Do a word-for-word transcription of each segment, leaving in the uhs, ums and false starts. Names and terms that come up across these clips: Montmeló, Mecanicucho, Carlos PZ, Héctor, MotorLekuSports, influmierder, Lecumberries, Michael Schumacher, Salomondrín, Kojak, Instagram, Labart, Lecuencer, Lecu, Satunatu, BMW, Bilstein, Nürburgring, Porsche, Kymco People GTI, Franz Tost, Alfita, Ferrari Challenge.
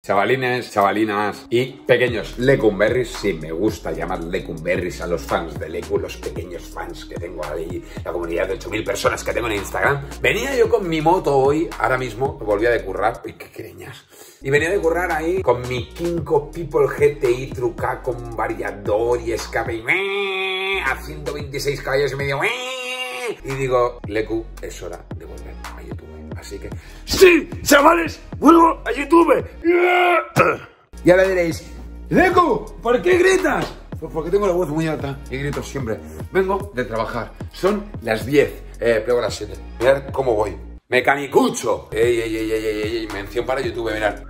Chavalines, chavalinas y pequeños Lecumberries, sí, me gusta llamar Lecumberries a los fans de Lecu, los pequeños fans que tengo ahí, la comunidad de ocho mil personas que tengo en Instagram. Venía yo con mi moto hoy, ahora mismo, volvía de currar, y qué creñas, y venía de currar ahí con mi Kymco People G T I truca con variador y escape y a ciento veintiséis caballos y medio, y digo, Lecu, es hora de volver a YouTube. Así que, ¡sí, chavales! ¡Vuelvo a YouTube! Y ahora diréis, ¡Lecu! ¿Por qué gritas? Pues porque tengo la voz muy alta y grito siempre. Vengo de trabajar. Son las diez. Eh, pego las siete. Mirad cómo voy. ¡Mecanicucho! ¡Ey, ey, ey, ey, ey, ey! Mención para YouTube, mirad.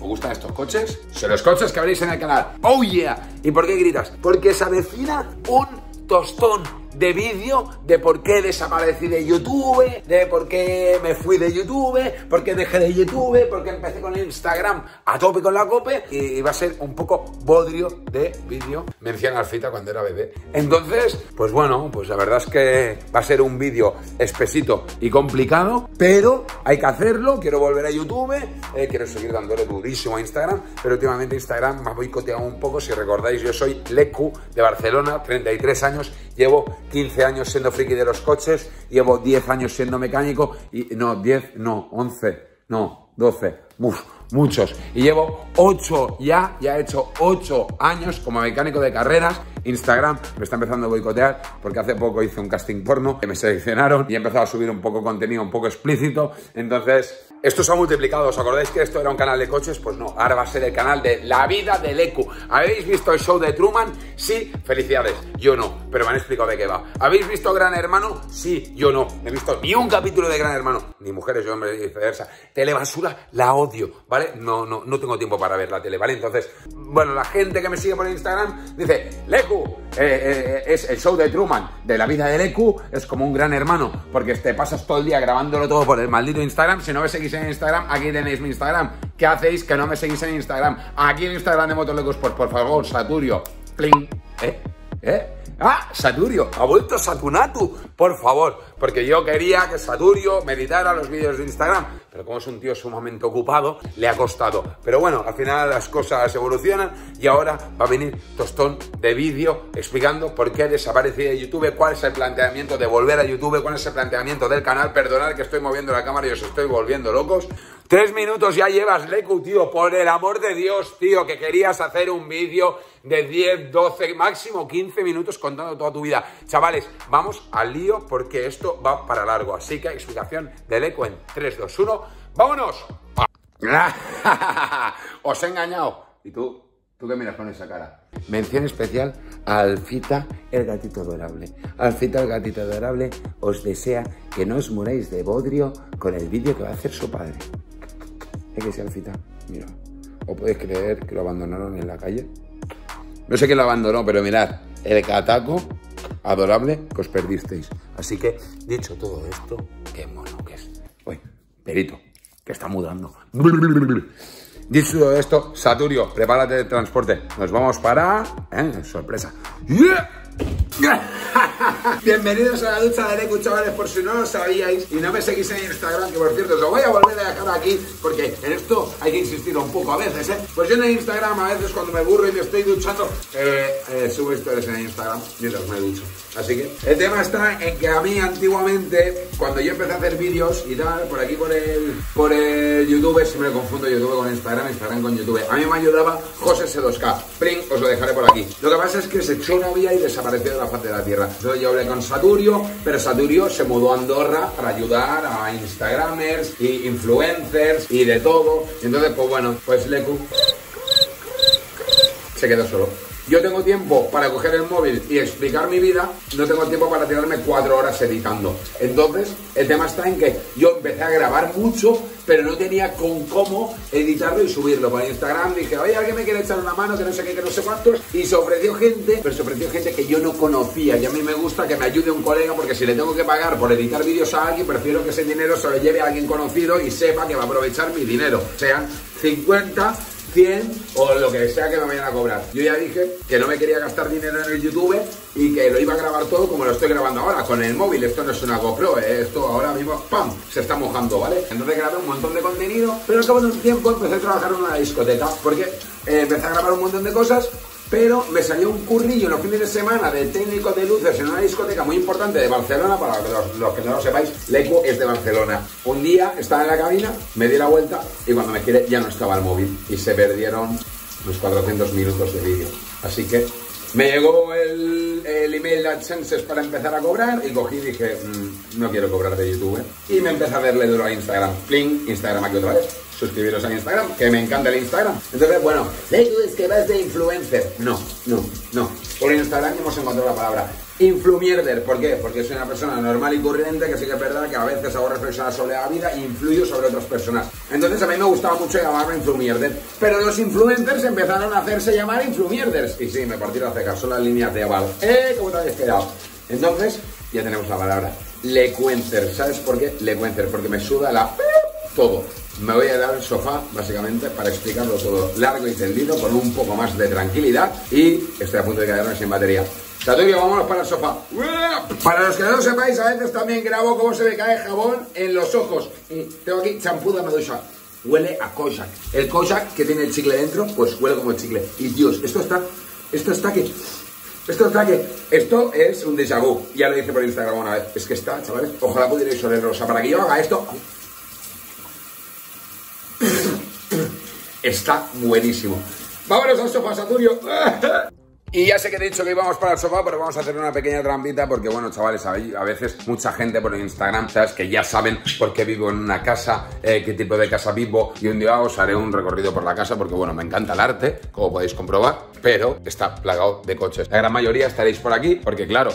¿Os gustan estos coches? Son los coches que veréis en el canal. ¡Oh, yeah! ¿Y por qué gritas? Porque se avecina un tostón de vídeo de por qué desaparecí de YouTube, de por qué me fui de YouTube, por qué dejé de YouTube, por qué empecé con Instagram a tope con la cope, y va a ser un poco bodrio de vídeo. Mención Alfita cuando era bebé. Entonces, pues bueno, pues la verdad es que va a ser un vídeo espesito y complicado, pero hay que hacerlo. Quiero volver a YouTube, eh, quiero seguir dándole durísimo a Instagram, pero últimamente Instagram me ha boicoteado un poco. Si recordáis, yo soy Lecu de Barcelona, treinta y tres años, llevo quince años siendo friki de los coches, llevo diez años siendo mecánico, y no, diez, no, once, no, doce, uf, muchos. Y llevo ocho ya, ya he hecho ocho años como mecánico de carreras. Instagram me está empezando a boicotear porque hace poco hice un casting porno que me seleccionaron y he empezado a subir un poco contenido un poco explícito. Entonces, esto se ha multiplicado. ¿Os acordáis que esto era un canal de coches? Pues no, ahora va a ser el canal de la vida de Lecu. ¿Habéis visto el show de Truman? Sí, felicidades. Yo no, pero me han explicado de qué va. ¿Habéis visto Gran Hermano? Sí, yo no. No he visto ni un capítulo de Gran Hermano. Ni mujeres, ni hombres, ni viceversa. Telebasura la odio, ¿vale? No, no, no tengo tiempo para ver la tele, ¿vale? Entonces, bueno, la gente que me sigue por Instagram dice, Lecu, Eh, eh, es el show de Truman de la vida de Lecu, es como un Gran Hermano, porque te pasas todo el día grabándolo todo por el maldito Instagram. Si no me seguís en Instagram, aquí tenéis mi Instagram. ¿Qué hacéis que no me seguís en Instagram? Aquí en Instagram de MotorLekuSports, por favor, Saturio. Pling. ¿Eh? ¿Eh? ¡Ah! Saturio, ha vuelto Satunatu, por favor, porque yo quería que Saturio me editara los vídeos de Instagram, pero como es un tío sumamente ocupado, le ha costado. Pero bueno, al final las cosas evolucionan y ahora va a venir tostón de vídeo explicando por qué desaparecí de YouTube, cuál es el planteamiento de volver a YouTube, cuál es el planteamiento del canal. Perdonad que estoy moviendo la cámara y os estoy volviendo locos. Tres minutos ya llevas, Lecu, tío, por el amor de Dios, tío, que querías hacer un vídeo de diez, doce, máximo quince minutos contando toda tu vida. Chavales, vamos al lío porque esto va para largo. Así que explicación de Lecu en tres, dos, uno. ¡Vámonos! Os he engañado. ¿Y tú? ¿Tú qué miras con esa cara? Mención especial a Alfita, el gatito adorable. Alfita, el gatito adorable, os desea que no os moréis de bodrio con el vídeo que va a hacer su padre. Es que sea Alfita, mira. ¿O podéis creer que lo abandonaron en la calle? No sé quién lo abandonó, pero mirad, el cataco adorable que os perdisteis. Así que, dicho todo esto, qué mono que es. Uy, perito, que está mudando. Dicho todo esto, Saturio, prepárate de transporte. Nos vamos para... ¿Eh? Sorpresa. ¡Yeah! Bienvenidos a la ducha de Lecu, chavales, por si no lo sabíais y no me seguís en Instagram, que por cierto os lo voy a volver a dejar aquí porque en esto hay que insistir un poco a veces, ¿eh? Pues yo en Instagram a veces cuando me aburro y me estoy duchando eh, eh, subo historias en Instagram mientras me ducho. Así que el tema está en que a mí antiguamente, cuando yo empecé a hacer vídeos y tal, por aquí por el, por el YouTube, siempre confundo YouTube con Instagram, Instagram con YouTube. A mí me ayudaba José S dos K, pring, os lo dejaré por aquí. Lo que pasa es que se echó una vía y desapareció de la faz de la tierra. Entonces yo hablé con Saturio, pero Saturio se mudó a Andorra para ayudar a Instagramers y influencers y de todo. Entonces, pues bueno, pues Lecu se quedó solo. Yo tengo tiempo para coger el móvil y explicar mi vida, no tengo tiempo para tirarme cuatro horas editando. Entonces, el tema está en que yo empecé a grabar mucho, pero no tenía con cómo editarlo y subirlo. Por Instagram dije, oye, alguien me quiere echar una mano, que no sé qué, que no sé cuántos. Y se ofreció gente, pero se ofreció gente que yo no conocía. Y a mí me gusta que me ayude un colega, porque si le tengo que pagar por editar vídeos a alguien, prefiero que ese dinero se lo lleve a alguien conocido y sepa que va a aprovechar mi dinero. O sea, cincuenta... cien o lo que sea que me vayan a cobrar. Yo ya dije que no me quería gastar dinero en el YouTube y que lo iba a grabar todo como lo estoy grabando ahora, con el móvil. Esto no es una GoPro, ¿eh? Esto ahora mismo, ¡pam!, se está mojando, ¿vale? Entonces grabé un montón de contenido, pero al cabo de un tiempo empecé a trabajar en una discoteca, porque eh, empecé a grabar un montón de cosas, pero me salió un currillo en los fines de semana de técnico de luces en una discoteca muy importante de Barcelona. Para los, los que no lo sepáis, Lecu es de Barcelona. Un día estaba en la cabina, me di la vuelta y cuando me giré ya no estaba el móvil y se perdieron los cuatrocientos minutos de vídeo. Así que me llegó el, el email de AdSense para empezar a cobrar y cogí y dije, mmm, no quiero cobrar de YouTube. Y me empecé a darle duro a Instagram. Pling, Instagram aquí otra vez. Suscribiros a Instagram, que me encanta el Instagram. Entonces, bueno, Lecu es que vas de influencer. No, no, no. Por Instagram hemos encontrado la palabra influmierder. ¿Por qué? Porque soy una persona normal y corriente que sí que es verdad que a veces hago reflexionar sobre la vida e influyo sobre otras personas. Entonces a mí me gustaba mucho llamarme influmierder. Pero los influencers empezaron a hacerse llamar influmierders. Y sí, me partieron a cegar. Son las líneas de aval. ¡Eh! ¿Cómo te habéis quedado? Entonces, ya tenemos la palabra Lecuencer. ¿Sabes por qué? Lecuencer. Porque me suda la... todo. Me voy a dar el sofá, básicamente, para explicarlo todo largo y tendido, con un poco más de tranquilidad, y estoy a punto de quedarme sin batería. Tatuyo, vámonos para el sofá. Para los que no lo sepáis, a veces también grabo cómo se me cae jabón en los ojos. Y tengo aquí champú de Medusa. Huele a Kojak. El Kojak que tiene el chicle dentro, pues huele como el chicle. Y Dios, esto está, esto está que... Esto está que... Esto es un déjà vu. Ya lo dije por Instagram una vez. Es que está, chavales, ojalá pudierais olerlo. O sea, para que yo haga esto... Está buenísimo. Vámonos al sofá, Saturio. Y ya sé que he dicho que íbamos para el sofá, pero vamos a hacer una pequeña trampita porque, bueno, chavales, a veces mucha gente por Instagram, sabes, que ya saben por qué vivo en una casa, eh, qué tipo de casa vivo, y un día os haré un recorrido por la casa porque, bueno, me encanta el arte, como podéis comprobar, pero está plagado de coches. La gran mayoría estaréis por aquí porque, claro,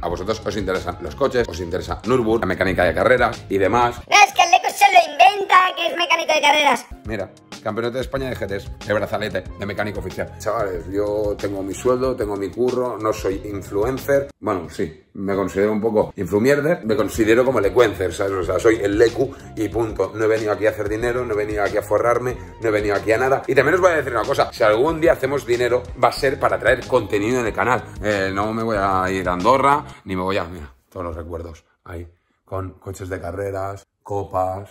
a vosotros os interesan los coches, os interesa Nürburgring, la mecánica de carreras y demás. No, es que el Lecu se lo inventa, que es mecánico de carreras. Mira. Campeonato de España de G Ts, de brazalete, de mecánico oficial. Chavales, yo tengo mi sueldo, tengo mi curro, no soy influencer. Bueno, sí, me considero un poco influmierder, me considero como lecuencer, ¿sabes? O sea, soy el Lecu y punto. No he venido aquí a hacer dinero, no he venido aquí a forrarme, no he venido aquí a nada. Y también os voy a decir una cosa, si algún día hacemos dinero, va a ser para traer contenido en el canal. Eh, no me voy a ir a Andorra, ni me voy a... Mira, todos los recuerdos ahí, con coches de carreras, copas...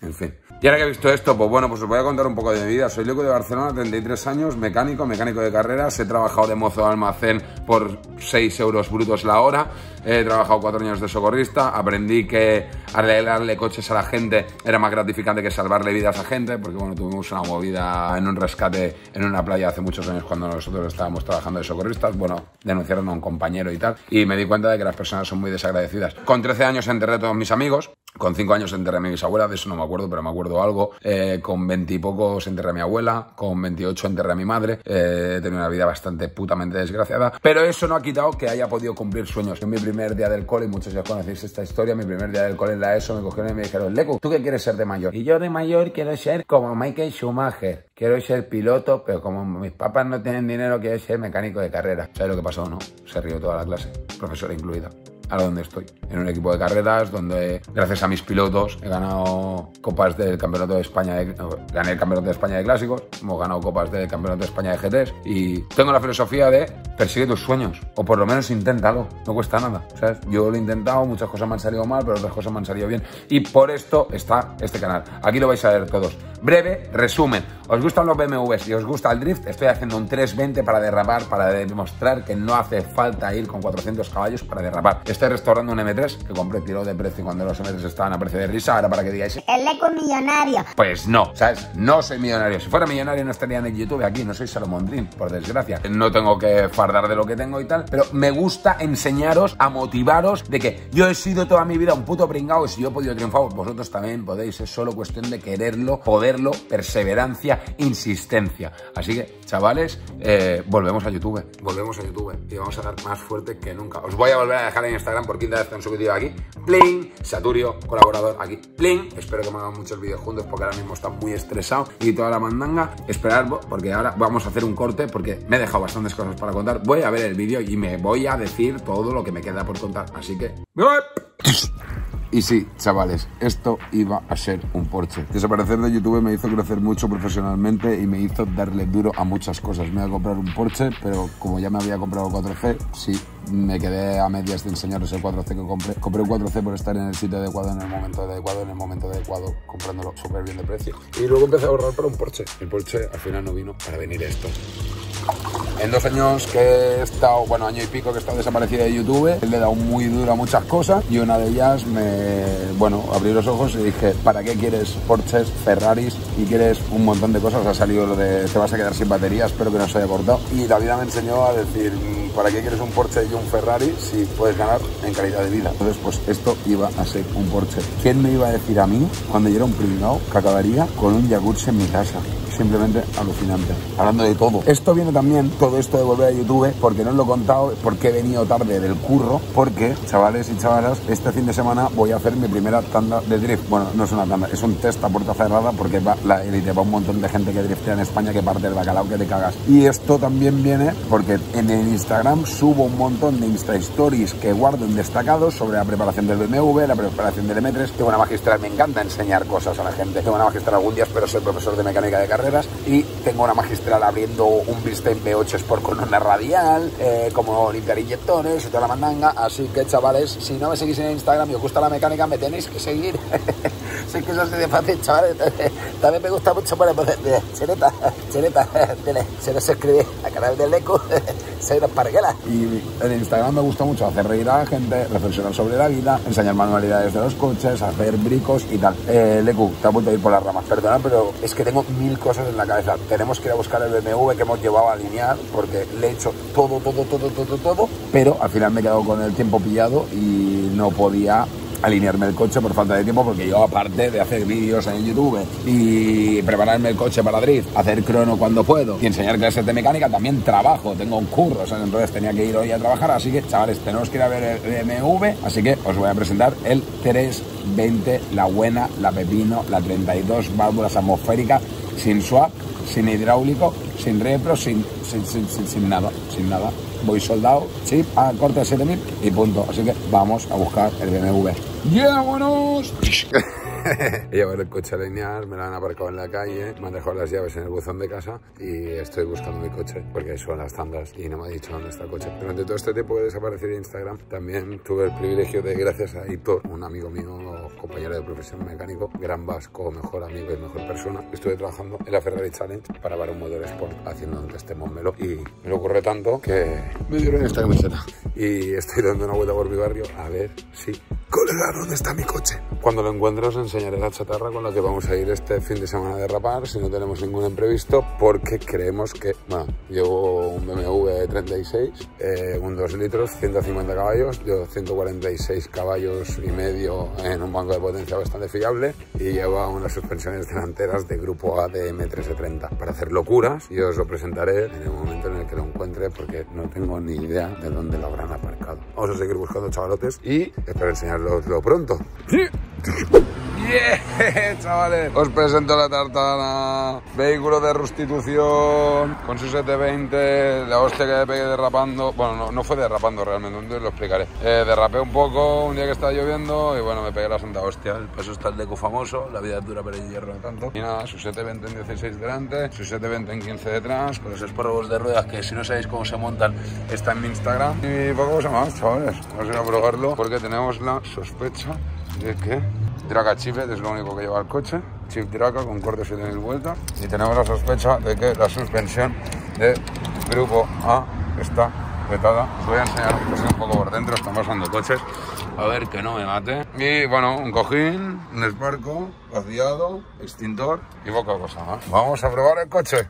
En fin. Y ahora que he visto esto, pues bueno, pues os voy a contar un poco de mi vida. Soy Lecu de Barcelona, treinta y tres años, mecánico, mecánico de carreras. He trabajado de mozo de almacén por seis euros brutos la hora. He trabajado cuatro años de socorrista. Aprendí que arreglarle coches a la gente era más gratificante que salvarle vidas a gente, porque bueno, tuvimos una movida en un rescate en una playa hace muchos años cuando nosotros estábamos trabajando de socorristas. Bueno, denunciaron a un compañero y tal. Y me di cuenta de que las personas son muy desagradecidas. Con trece años enterré a todos mis amigos. Con cinco años enterré a mi bisabuela, de eso no me acuerdo, pero me acuerdo algo. Eh, con veinte y pocos enterré a mi abuela, con veintiocho enterré a mi madre. Eh, he tenido una vida bastante putamente desgraciada, pero eso no ha quitado que haya podido cumplir sueños. En mi primer día del cole, y muchos ya conocéis esta historia, mi primer día del cole en la ESO me cogieron y me dijeron, Lecu, ¿tú qué quieres ser de mayor? Y yo de mayor quiero ser como Michael Schumacher. Quiero ser piloto, pero como mis papás no tienen dinero, quiero ser mecánico de carrera. ¿Sabes lo que pasó, no? Se rió toda la clase, profesora incluida. A donde estoy, en un equipo de carreras donde gracias a mis pilotos he ganado copas del campeonato de España de, no, gané el campeonato de España de clásicos, hemos ganado copas del campeonato de España de G Ts y tengo la filosofía de persigue tus sueños o por lo menos inténtalo, no cuesta nada, ¿sabes? Yo lo he intentado, muchas cosas me han salido mal pero otras cosas me han salido bien y por esto está este canal, aquí lo vais a ver todos. Breve resumen, os gustan los B M Ws y os gusta el drift, estoy haciendo un tres veinte para derrapar, para demostrar que no hace falta ir con cuatrocientos caballos para derrapar. Estoy restaurando un M tres que compré tirado de precio cuando los M tres estaban a precio de risa. Ahora para que digáis, el Lecu millonario. Pues no, ¿sabes? No soy millonario. Si fuera millonario no estaría en el YouTube aquí. No soy Salomondrín, por desgracia. No tengo que fardar de lo que tengo y tal. Pero me gusta enseñaros a motivaros de que yo he sido toda mi vida un puto pringao y si yo he podido triunfar, vosotros también podéis. Es solo cuestión de quererlo, poderlo, perseverancia, insistencia. Así que, chavales, eh, volvemos a YouTube. Volvemos a YouTube y vamos a dar más fuerte que nunca. Os voy a volver a dejar en Instagram por quinta vez que han subido aquí, pling, Saturio, colaborador aquí, pling, espero que me hagan muchos vídeos juntos porque ahora mismo está muy estresado y toda la mandanga, esperad porque ahora vamos a hacer un corte porque me he dejado bastantes cosas para contar, voy a ver el vídeo y me voy a decir todo lo que me queda por contar, así que... Y sí, chavales, esto iba a ser un Porsche. Desaparecer de YouTube me hizo crecer mucho profesionalmente y me hizo darle duro a muchas cosas. Me iba a comprar un Porsche, pero como ya me había comprado cuatro C, sí, me quedé a medias de enseñaros el cuatro C que compré. Compré un cuatro C por estar en el sitio adecuado, en el momento adecuado, en el momento adecuado, comprándolo súper bien de precio. Y luego empecé a ahorrar para un Porsche. El Porsche al final no vino para venir esto. En dos años que he estado, bueno, año y pico que he estado desaparecido de YouTube, le he dado muy duro a muchas cosas y una de ellas me, bueno, abrí los ojos y dije, ¿para qué quieres Porsches, Ferraris y quieres un montón de cosas? Ha salido lo de, te vas a quedar sin batería, espero que no se haya cortado. Y la vida me enseñó a decir, ¿para qué quieres un Porsche y un Ferrari si puedes ganar en calidad de vida? Entonces, pues esto iba a ser un Porsche. ¿Quién me iba a decir a mí, cuando yo era un pringao, que acabaría con un Yaguchi en mi casa? Simplemente alucinante. Hablando de todo. Esto viene también, todo esto de volver a YouTube, porque no os lo he contado, porque he venido tarde del curro, porque, chavales y chavalas, este fin de semana voy a hacer mi primera tanda de drift. Bueno, no es una tanda, es un test a puerta cerrada, porque va la élite, va un montón de gente que driftea en España, que parte del bacalao que te cagas. Y esto también viene porque en el Instagram subo un montón de Insta Stories que guardo en destacados sobre la preparación del B M W, la preparación del M tres. Tengo una magistral, me encanta enseñar cosas a la gente. Tengo una magistral algún día, pero soy profesor de mecánica de carrera. Y tengo una magistral abriendo un Bilstein V ocho Sport con una radial, eh, como limpiar inyectores y toda la mandanga. Así que, chavales, si no me seguís en Instagram y os gusta la mecánica, me tenéis que seguir. Si es que eso es de fácil, chavales. También me gusta mucho para poder... Cheleta, cheleta, se nos escribe al canal del Lecu. Soy una parguela. Y en Instagram me gusta mucho hacer reír a la gente, reflexionar sobre la vida, enseñar manualidades de los coches, hacer bricos y tal. Eh, Lecu, te apunto a ir por las ramas. Perdona, pero es que tengo mil cosas en la cabeza. Tenemos que ir a buscar el B M W que hemos llevado a alinear, porque le he hecho todo, todo, todo, todo, todo, pero al final me he quedado con el tiempo pillado y no podía alinearme el coche por falta de tiempo, porque yo, aparte de hacer vídeos en YouTube y prepararme el coche para drift, hacer crono cuando puedo y enseñar clases de mecánica, también trabajo, tengo un curro, ¿sabes? Entonces tenía que ir hoy a trabajar, así que, chavales, tenemos que ir a ver el B M W, así que os voy a presentar el tres veinte, la buena, la pepino, la treinta y dos, válvulas atmosféricas, sin swap, sin hidráulico, sin repro, sin, sin, sin, sin, sin nada, sin nada. Voy soldado, chip, a corte de siete mil y punto. Así que vamos a buscar el B M W. ¡Yeah, buenos! Llevar el coche a linear, me lo han aparcado en la calle, me han dejado las llaves en el buzón de casa y estoy buscando mi coche porque son las tandas y no me ha dicho dónde está el coche. Durante todo este tiempo de desaparecer de Instagram también tuve el privilegio de, gracias a Héctor, un amigo mío, compañero de profesión mecánico, gran vasco, mejor amigo y mejor persona, estuve trabajando en la Ferrari Challenge para ver un MotorLekuSports haciendo un test de Montmeló y me lo ocurre tanto que me dieron esta camiseta y estoy dando una vuelta por mi barrio a ver si... Colega, ¿dónde está mi coche? Cuando lo encuentro os enseñaré la chatarra con la que vamos a ir este fin de semana de rapar, si no tenemos ningún imprevisto, porque creemos que... Bueno, llevo un B M W treinta y seis, eh, un dos litros, ciento cincuenta caballos, yo ciento cuarenta y seis caballos y medio en un banco de potencia bastante fiable y lleva unas suspensiones delanteras de grupo A de M trescientos treinta para hacer locuras y os lo presentaré en el momento en el que lo encuentre, porque no tengo ni idea de dónde lo habrán aparcado. Vamos a seguir buscando, chavalotes, y espero enseñar Lo, lo pronto. Sí. Yeah, chavales, os presento la tartana, vehículo de restitución con su setecientos veinte, la hostia que le pegué derrapando. Bueno, no, no fue derrapando realmente, entonces lo explicaré. Eh, derrapé un poco un día que estaba lloviendo y bueno, me pegué la santa hostia. El paso está el Lecu famoso, la vida es dura pero el hierro no tanto. Y nada, su setecientos veinte en dieciséis delante, su setecientos veinte en quince detrás, con los espárragos de ruedas que si no sabéis cómo se montan está en mi Instagram. Y poco cosa más, chavales, vamos a ir a probarlo porque tenemos la sospecha de que Draca Chiflet es lo único que lleva el coche, chip Draca con corte siete mil vueltas, y tenemos la sospecha de que la suspensión de grupo A está petada. Os voy a enseñar un poco por dentro, están pasando coches, a ver que no me mate. Y bueno, un cojín, un esparco, vaciado, extintor y poca cosa más. Vamos a probar el coche.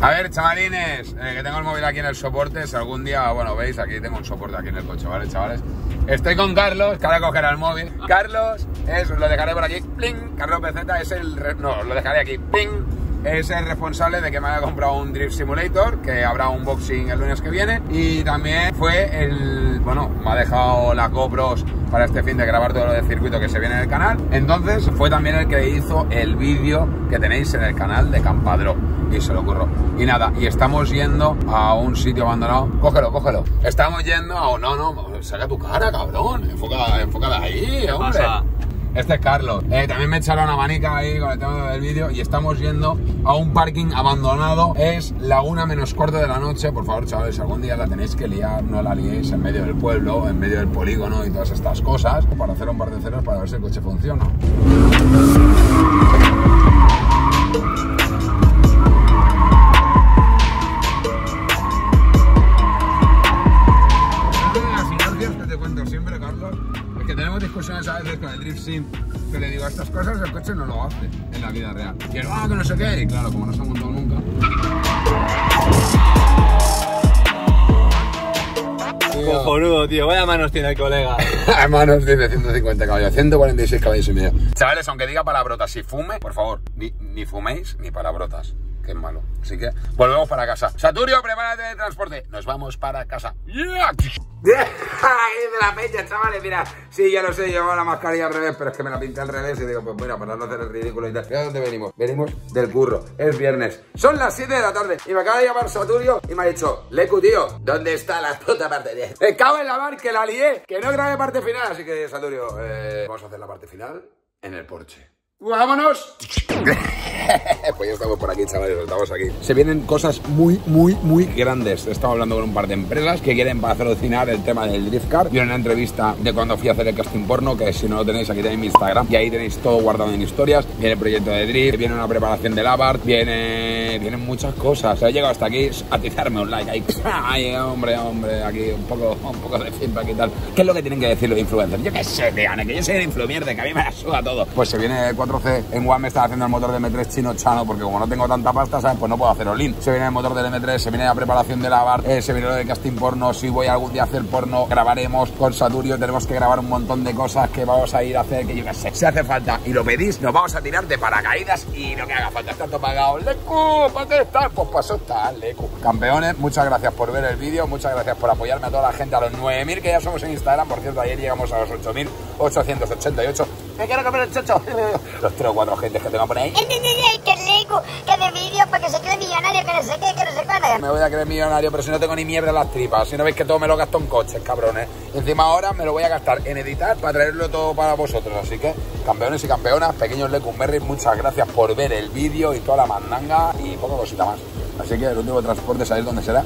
A ver, chavalines, eh, que tengo el móvil aquí en el soporte, si algún día, bueno, veis, aquí tengo un soporte aquí en el coche, ¿vale, chavales? Estoy con Carlos, que ahora cogerá el móvil. Carlos, es, lo dejaré por aquí, pling, Carlos P Z es el... no, lo dejaré aquí, pling. Es el responsable de que me haya comprado un Drift Simulator, que habrá un unboxing el lunes que viene. Y también fue el... bueno, me ha dejado la GoPros para este fin de grabar todo lo del circuito que se viene en el canal. Entonces fue también el que hizo el vídeo que tenéis en el canal de Campadró, y se lo ocurrió. Y nada, y estamos yendo a un sitio abandonado. Cógelo, cógelo. Estamos yendo a un... No, no, saca tu cara, cabrón. Enfoca, enfócala ahí, hombre. Pasa. Este es Carlos. Eh, también me echaron una manica ahí con el tema del vídeo y estamos yendo a un parking abandonado. Es la una menos cuarto de la noche. Por favor, chavales, algún día la tenéis que liar, no la liéis en medio del pueblo, en medio del polígono y todas estas cosas, para hacer un par de ceros para ver si el coche funciona. Discusiones a veces con el drift sim, que le digo estas cosas, el coche no lo hace en la vida real. Quiero, ah, que no sé qué, y claro, como no se ha montado nunca. Cojonudo, tío, vaya manos tiene el colega. Manos tiene ciento cincuenta caballos, ciento cuarenta y seis caballos y medio. Chavales, aunque diga palabrotas y fume, por favor, ni, ni fuméis ni palabrotas, que es malo. Así que volvemos para casa. Saturio, prepárate de transporte. Nos vamos para casa. Yeah. ¡Ay, de la peña, chavales! Mira, sí, ya lo sé, llevaba la mascarilla al revés, pero es que me la pinté al revés y digo, pues mira, para no hacer el ridículo y tal. ¿De dónde venimos? Venimos del curro, es viernes. Son las siete de la tarde y me acaba de llamar Saturio y me ha dicho, Lecu, tío, ¿dónde está la puta parte diez? Me cago en la mar, que la lié, que no grabé parte final. Así que, Saturio, eh, vamos a hacer la parte final en el Porsche. ¡Vámonos! Pues ya estamos por aquí, chavales, estamos aquí. Se vienen cosas muy, muy, muy grandes. Estaba hablando con un par de empresas que quieren patrocinar el tema del drift car. Vi una entrevista de cuando fui a hacer el casting porno, que si no lo tenéis, aquí tenéis mi Instagram, y ahí tenéis todo guardado en historias. Viene el proyecto de drift, viene una preparación de Labart, viene... vienen muchas cosas. He llegado hasta aquí, atizarme un like ahí. Ay, hombre, hombre, aquí un poco, un poco de feedback y tal. ¿Qué es lo que tienen que decir los influencers? Yo qué sé, tío, que yo soy el influencer, que a mí me la suda todo. Pues se viene... En One me estaba haciendo el motor del eme tres chino chano, porque como no tengo tanta pasta, ¿sabes? Pues no puedo hacer all-in. Se viene el motor del eme tres, se viene la preparación de la bar, eh, se viene lo de casting porno. Si voy algún día a hacer porno, grabaremos con Saturio. Tenemos que grabar un montón de cosas que vamos a ir a hacer, que yo qué sé. Si hace falta y lo pedís, nos vamos a tirar de paracaídas y lo que haga falta. Tanto pagado, Lecu, ¿para qué estás? Pues pasó estar, Lecu. Campeones, muchas gracias por ver el vídeo, muchas gracias por apoyarme a toda la gente, a los nueve mil que ya somos en Instagram. Por cierto, ayer llegamos a los ocho mil ochocientos ochenta y ocho. Me quiero comer el chocho. Los tres o cuatro gentes que te van a poner ahí. ¡Qué rico! ¡Que me vídeo para que se cree millonario! ¡Que no sé qué! ¡Que no sé cuál! Me voy a creer millonario, pero si no tengo ni mierda en las tripas. Si no veis que todo me lo gasto en coches, cabrones. Encima ahora me lo voy a gastar en editar para traerlo todo para vosotros. Así que, campeones y campeonas, pequeños Lecumberries, muchas gracias por ver el vídeo y toda la mandanga y poca cosita más. Así que el último transporte, ¿sabéis dónde será?